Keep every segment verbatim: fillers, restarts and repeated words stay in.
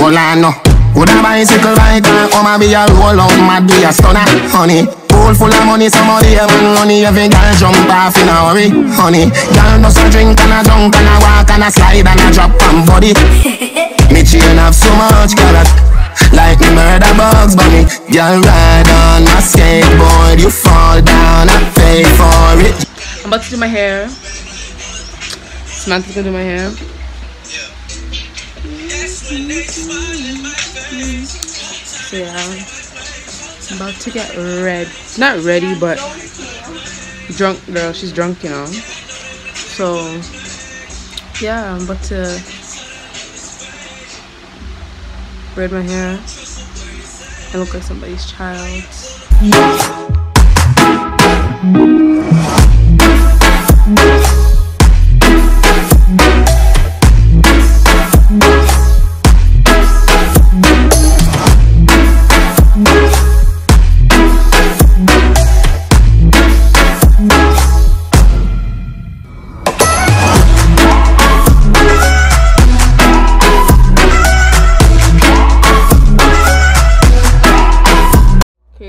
Hold on no. Would a bicycle biker come and be a roll out mad be a stunner, honey. Pool full of money, somebody even money. Every girl jump off in a hurry, honey. Girl does a drink and a jump and a walk and a slide and a drop and body. Me chain have so much color, like me murder Bugs Bunny. Girl ride on my skateboard, you fall down, I pay for it. I'm about to do my hair. Samantha's gonna do my hair. So yeah, I'm about to get red. Not ready, but drunk girl. She's drunk, you know. So yeah, I'm about to red my hair. I look like somebody's child.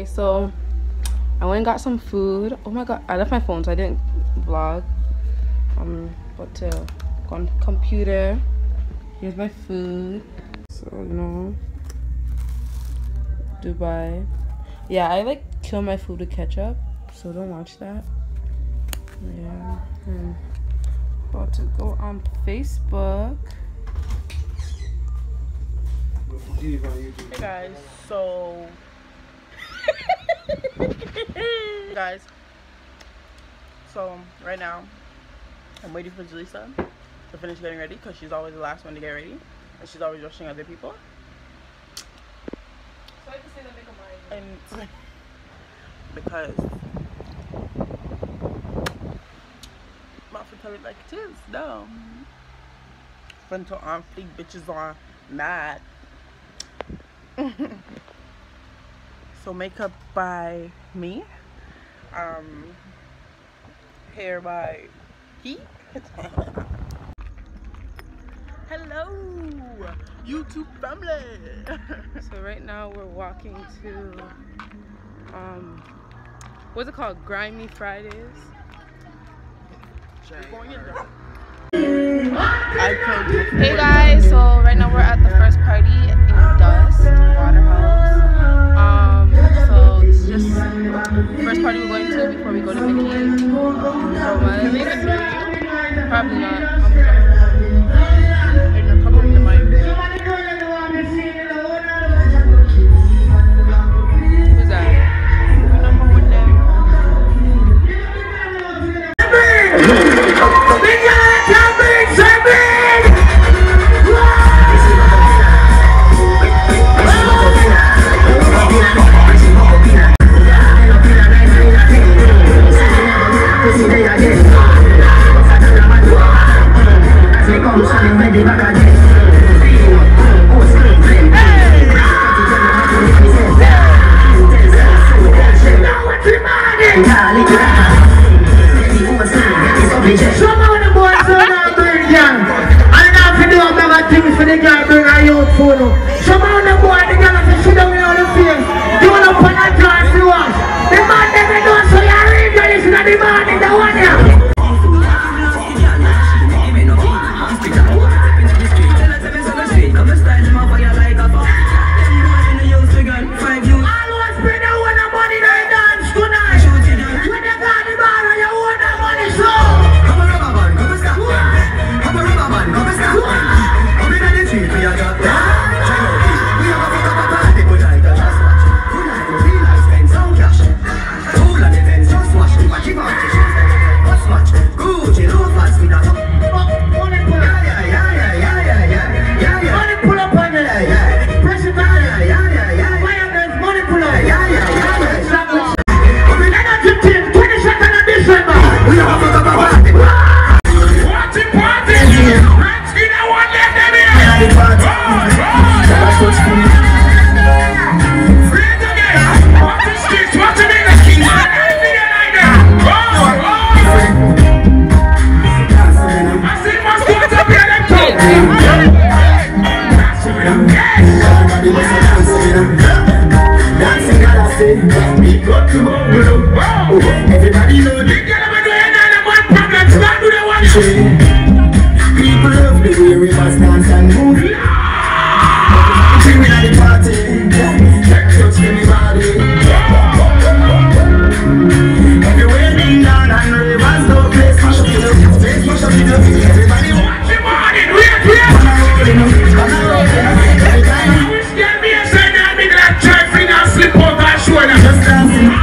So I went and got some food. Oh my god, I left my phone, so I didn't vlog. Um, but to go on computer. Here's my food. So you know, Dubai. Yeah, I like kill my food with ketchup, so don't watch that. Yeah. I'm about to go on Facebook. Hey guys, so. Guys, so right now I'm waiting for Julissa to finish getting ready, because she's always the last one to get ready and she's always rushing other people. So I can say that make a mind. And because my frontal like it is, no. Frontal on fleek, bitches are mad. So makeup by me, um, hair by he. Hello, YouTube family. So right now we're walking to, um, what's it called? Grimy Fridays. Hey guys, so right now we're at the first party in Dust Waterhouse. Um, Just first party we're going to before we go to Mickey's. So uh, maybe three, probably not. I'm sorry. And probably the mic. Who's that? We When the people in the world do not see my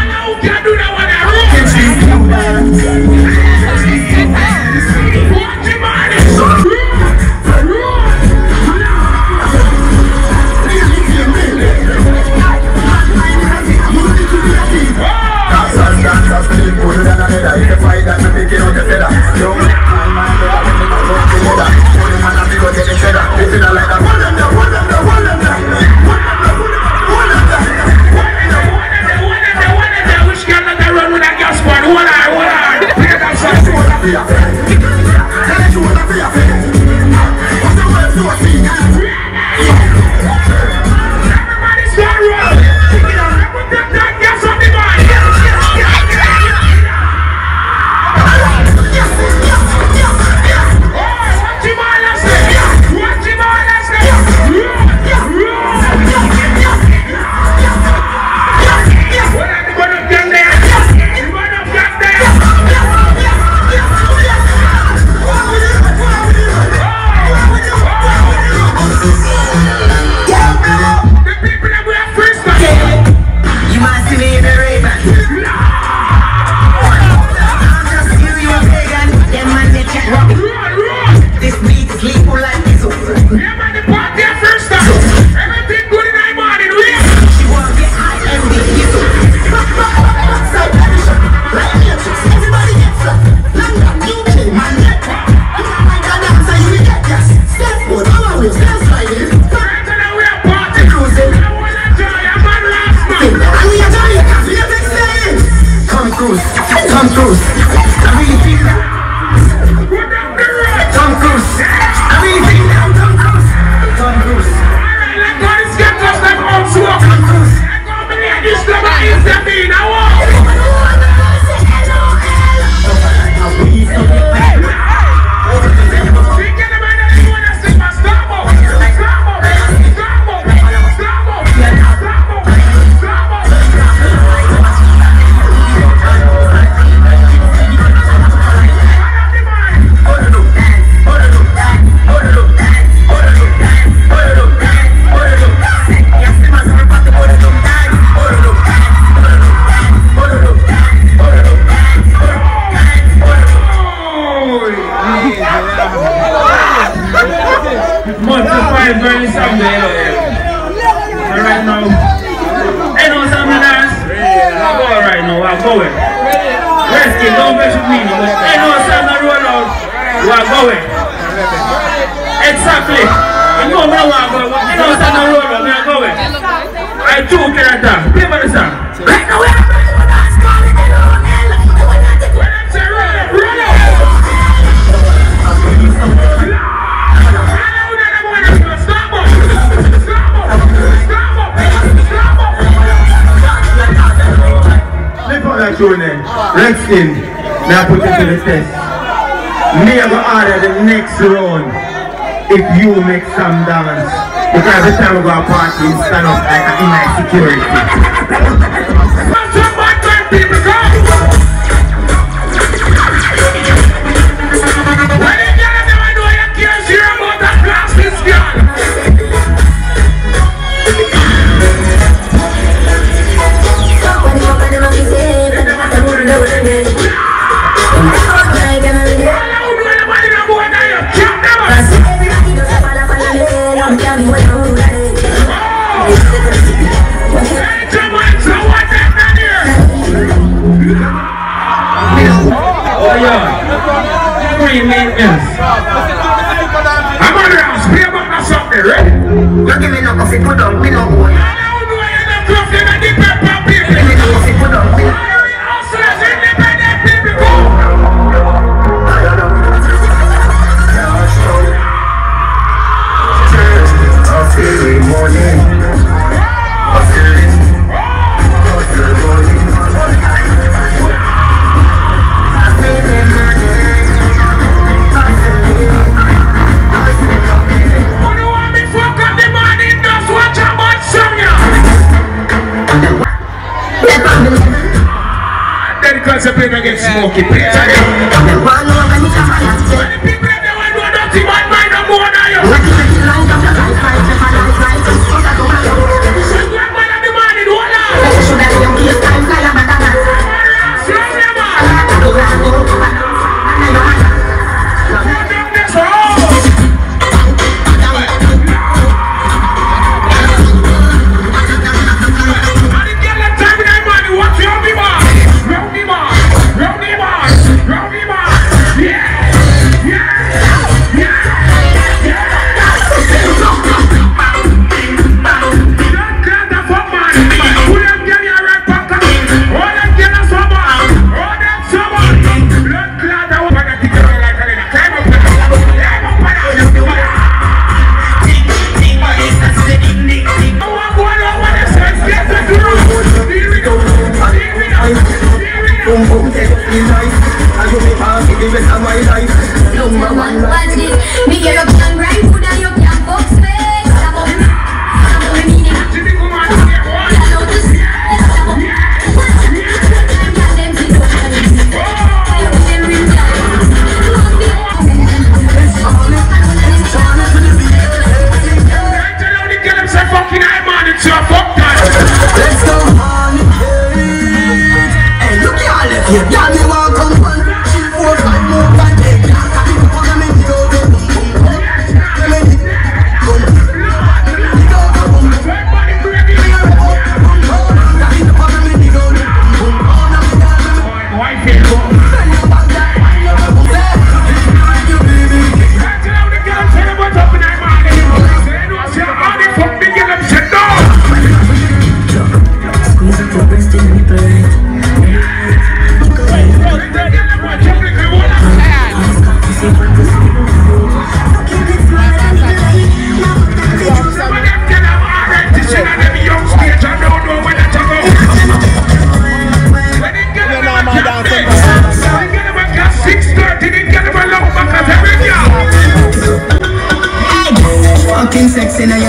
mind, I'm more than you.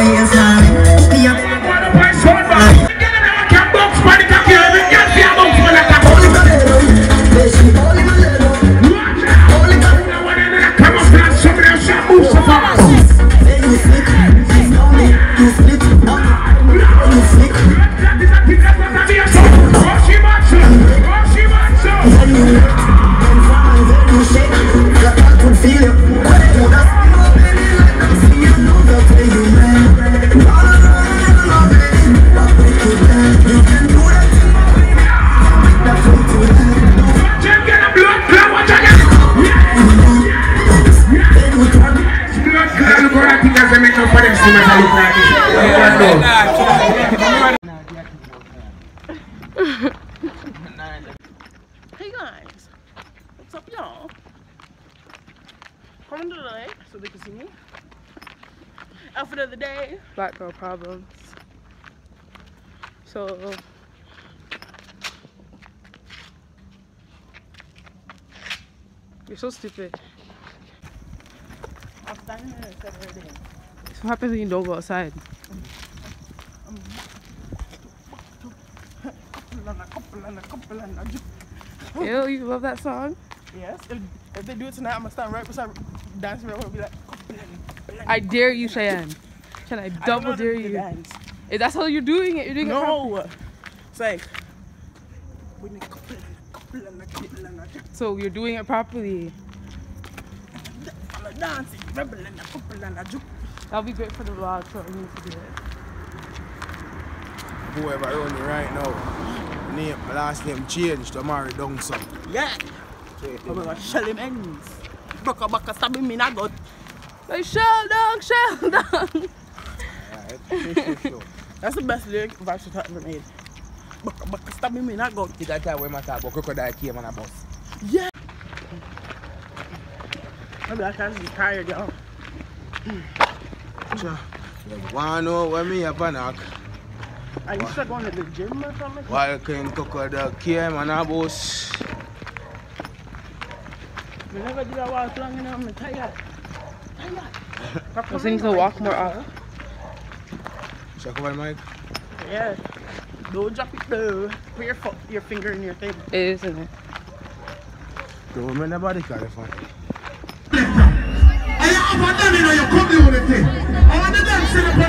Hey guys, what's up y'all? Comment to the like so they can see me. Outfit of the day, black girl problems. So you're so stupid. I'm standing in the Saturday. That's what happens when you don't go outside. Ew, you love that song? Yes. If, if they do it tonight, I'm going to stand right beside dancing right away and be like, I dare you, Cheyenne. Can I double I dare you? Dance. If that's how you're doing it, you're doing no. it No. It's like, so you're doing it properly. That'll be great for the vlog, so we need to do it. Whoever running right now. Name, my last name changed, I'm already done something. Yeah! I'm gonna shell him ends. Bucka bucka stab him in a gut. Like, shell down, shell down! Alright, that's the best lyric verse I've ever made. Bucka bucka stab him in a gut. You got that way, my talk about crocodile came on a bus. Yeah! Maybe I can't be tired, y'all. You wanna know where me up and knock? I used to go to the gym or something. Walking crocodile came on a bus. We never did a walk long enough, I'm tired. Tired. I think to walk more up. Should I cover the mic? Yeah. Don't drop it though. Put your, foot, your finger in your thing. It is, isn't it? Don't make nobody call the phone. I have a done in your company with it. I want to dance in the